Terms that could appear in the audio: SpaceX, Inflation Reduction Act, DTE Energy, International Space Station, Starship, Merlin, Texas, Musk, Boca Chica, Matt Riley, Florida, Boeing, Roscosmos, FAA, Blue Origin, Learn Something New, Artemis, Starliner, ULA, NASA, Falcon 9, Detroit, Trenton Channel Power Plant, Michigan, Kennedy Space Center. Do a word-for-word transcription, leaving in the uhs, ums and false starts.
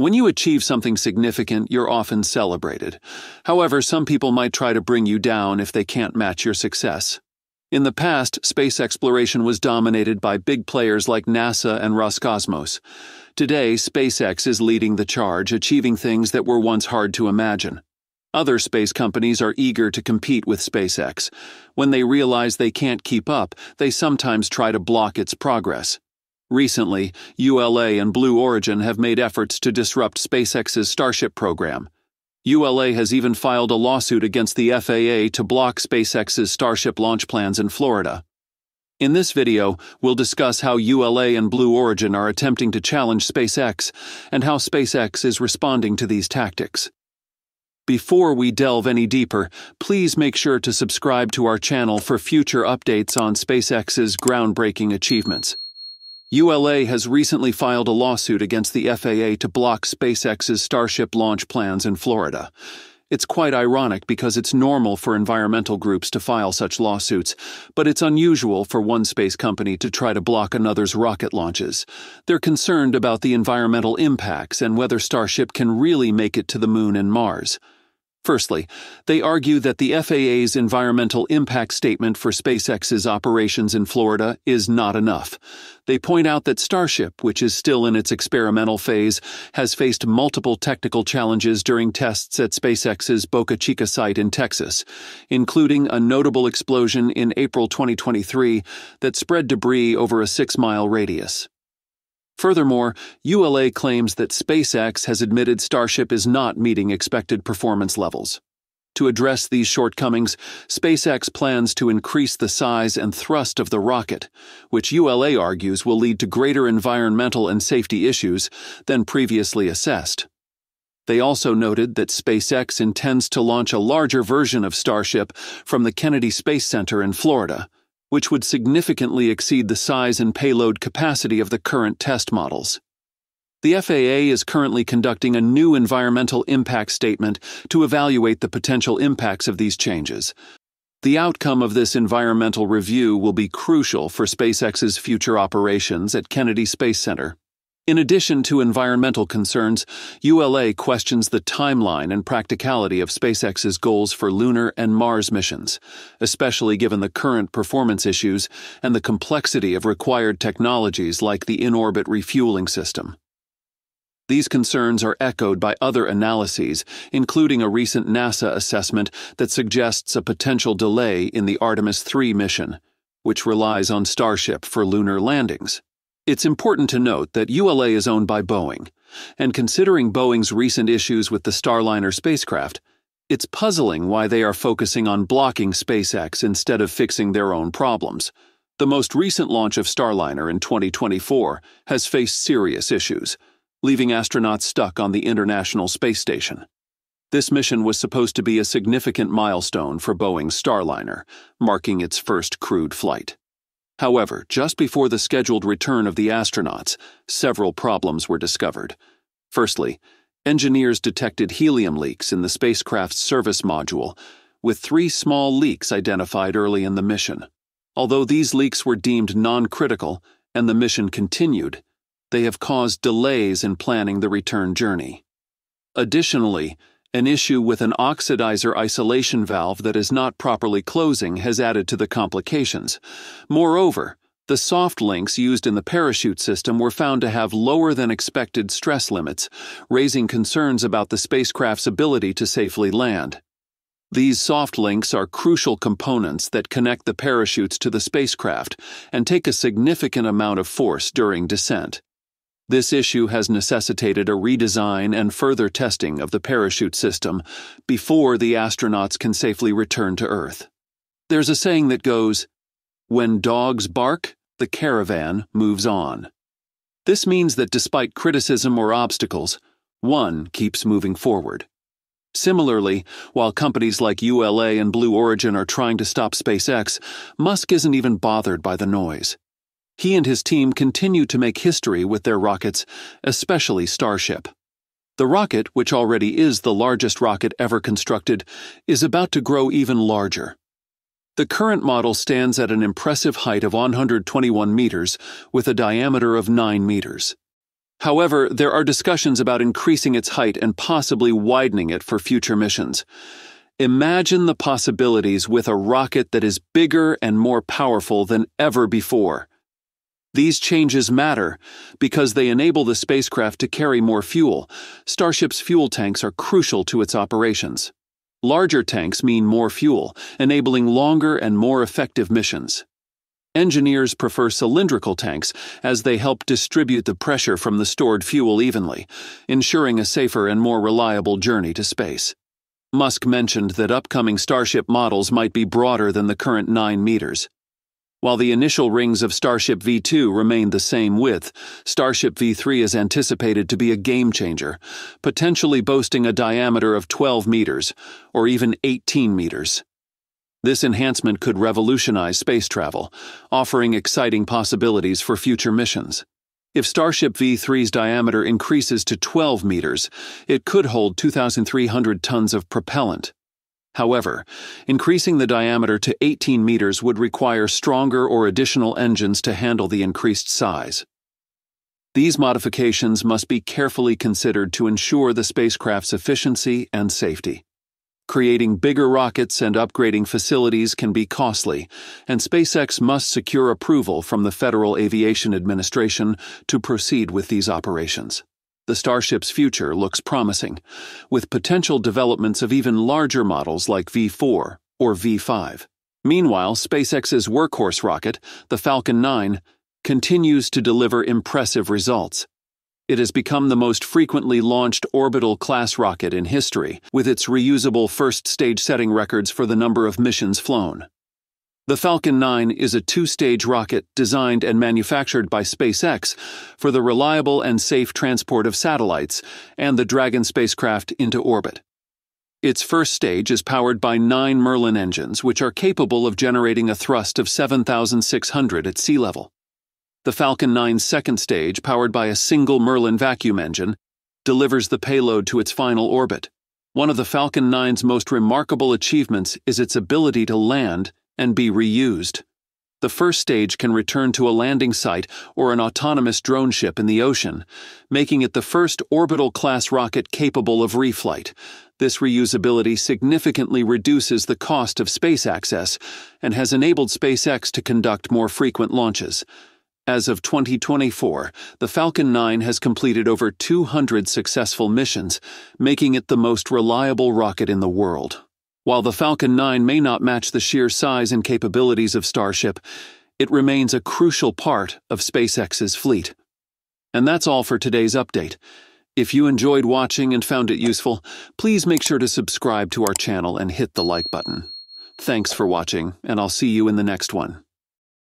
When you achieve something significant, you're often celebrated. However, some people might try to bring you down if they can't match your success. In the past, space exploration was dominated by big players like NASA and Roscosmos. Today, SpaceX is leading the charge, achieving things that were once hard to imagine. Other space companies are eager to compete with SpaceX. When they realize they can't keep up, they sometimes try to block its progress. Recently, U L A and Blue Origin have made efforts to disrupt SpaceX's Starship program. U L A has even filed a lawsuit against the F A A to block SpaceX's Starship launch plans in Florida. In this video, we'll discuss how U L A and Blue Origin are attempting to challenge SpaceX and how SpaceX is responding to these tactics. Before we delve any deeper, please make sure to subscribe to our channel for future updates on SpaceX's groundbreaking achievements. U L A has recently filed a lawsuit against the F A A to block SpaceX's Starship launch plans in Florida. It's quite ironic because it's normal for environmental groups to file such lawsuits, but it's unusual for one space company to try to block another's rocket launches. They're concerned about the environmental impacts and whether Starship can really make it to the Moon and Mars. Firstly, they argue that the F A A's environmental impact statement for SpaceX's operations in Florida is not enough. They point out that Starship, which is still in its experimental phase, has faced multiple technical challenges during tests at SpaceX's Boca Chica site in Texas, including a notable explosion in April twenty twenty-three that spread debris over a six-mile radius. Furthermore, U L A claims that SpaceX has admitted Starship is not meeting expected performance levels. To address these shortcomings, SpaceX plans to increase the size and thrust of the rocket, which U L A argues will lead to greater environmental and safety issues than previously assessed. They also noted that SpaceX intends to launch a larger version of Starship from the Kennedy Space Center in Florida, which would significantly exceed the size and payload capacity of the current test models. The F A A is currently conducting a new environmental impact statement to evaluate the potential impacts of these changes. The outcome of this environmental review will be crucial for SpaceX's future operations at Kennedy Space Center. In addition to environmental concerns, U L A questions the timeline and practicality of SpaceX's goals for lunar and Mars missions, especially given the current performance issues and the complexity of required technologies like the in-orbit refueling system. These concerns are echoed by other analyses, including a recent NASA assessment that suggests a potential delay in the Artemis three mission, which relies on Starship for lunar landings. It's important to note that U L A is owned by Boeing, and considering Boeing's recent issues with the Starliner spacecraft, it's puzzling why they are focusing on blocking SpaceX instead of fixing their own problems. The most recent launch of Starliner in twenty twenty-four has faced serious issues, leaving astronauts stuck on the International Space Station. This mission was supposed to be a significant milestone for Boeing's Starliner, marking its first crewed flight. However, just before the scheduled return of the astronauts, several problems were discovered. Firstly, engineers detected helium leaks in the spacecraft's service module, with three small leaks identified early in the mission. Although these leaks were deemed non-critical and the mission continued, they have caused delays in planning the return journey. Additionally, an issue with an oxidizer isolation valve that is not properly closing has added to the complications. Moreover, the soft links used in the parachute system were found to have lower than expected stress limits, raising concerns about the spacecraft's ability to safely land. These soft links are crucial components that connect the parachutes to the spacecraft and take a significant amount of force during descent. This issue has necessitated a redesign and further testing of the parachute system before the astronauts can safely return to Earth. There's a saying that goes, "When dogs bark, the caravan moves on." This means that despite criticism or obstacles, one keeps moving forward. Similarly, while companies like U L A and Blue Origin are trying to stop SpaceX, Musk isn't even bothered by the noise. He and his team continue to make history with their rockets, especially Starship. The rocket, which already is the largest rocket ever constructed, is about to grow even larger. The current model stands at an impressive height of one hundred twenty-one meters with a diameter of nine meters. However, there are discussions about increasing its height and possibly widening it for future missions. Imagine the possibilities with a rocket that is bigger and more powerful than ever before. These changes matter because they enable the spacecraft to carry more fuel. Starship's fuel tanks are crucial to its operations. Larger tanks mean more fuel, enabling longer and more effective missions. Engineers prefer cylindrical tanks as they help distribute the pressure from the stored fuel evenly, ensuring a safer and more reliable journey to space. Musk mentioned that upcoming Starship models might be broader than the current nine meters. While the initial rings of Starship V two remain the same width, Starship V three is anticipated to be a game-changer, potentially boasting a diameter of twelve meters, or even eighteen meters. This enhancement could revolutionize space travel, offering exciting possibilities for future missions. If Starship V three's diameter increases to twelve meters, it could hold two thousand three hundred tons of propellant. However, increasing the diameter to eighteen meters would require stronger or additional engines to handle the increased size. These modifications must be carefully considered to ensure the spacecraft's efficiency and safety. Creating bigger rockets and upgrading facilities can be costly, and SpaceX must secure approval from the Federal Aviation Administration to proceed with these operations. The Starship's future looks promising, with potential developments of even larger models like V four or V five. Meanwhile, SpaceX's workhorse rocket, the Falcon nine, continues to deliver impressive results. It has become the most frequently launched orbital-class rocket in history, with its reusable first-stage setting records for the number of missions flown. The Falcon nine is a two-stage rocket designed and manufactured by SpaceX for the reliable and safe transport of satellites and the Dragon spacecraft into orbit. Its first stage is powered by nine Merlin engines, which are capable of generating a thrust of seven thousand six hundred at sea level. The Falcon nine's second stage, powered by a single Merlin vacuum engine, delivers the payload to its final orbit. One of the Falcon nine's most remarkable achievements is its ability to land and be reused. The first stage can return to a landing site or an autonomous drone ship in the ocean, making it the first orbital-class rocket capable of reflight. This reusability significantly reduces the cost of space access and has enabled SpaceX to conduct more frequent launches. As of twenty twenty-four, the Falcon nine has completed over two hundred successful missions, making it the most reliable rocket in the world. While the Falcon nine may not match the sheer size and capabilities of Starship, it remains a crucial part of SpaceX's fleet. And that's all for today's update. If you enjoyed watching and found it useful, please make sure to subscribe to our channel and hit the like button. Thanks for watching, and I'll see you in the next one.